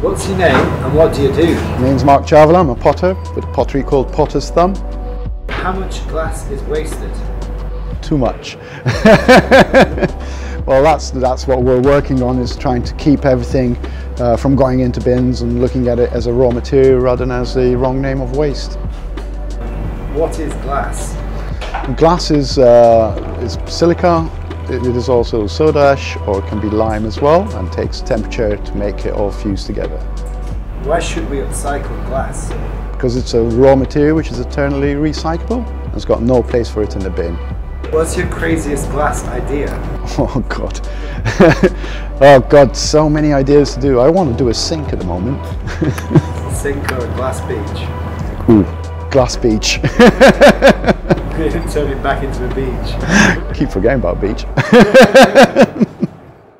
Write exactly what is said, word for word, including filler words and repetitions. What's your name and what do you do? My name's Mark Ciavola, I'm a potter with a pottery called Potter's Thumb. How much glass is wasted? Too much. Well, that's, that's what we're working on, is trying to keep everything uh, from going into bins and looking at it as a raw material rather than as the wrong name of waste. What is glass? Glass is, uh, is silica. It is also soda ash, or it can be lime as well, and takes temperature to make it all fuse together. Why should we upcycle glass? Because it's a raw material which is eternally recyclable. It's got no place for it in the bin. What's your craziest glass idea? Oh God. Oh God, so many ideas to do. I want to do a sink at the moment. Sink or a glass beach? Ooh, glass beach. Turn it back into a beach. Keep forgetting about beach.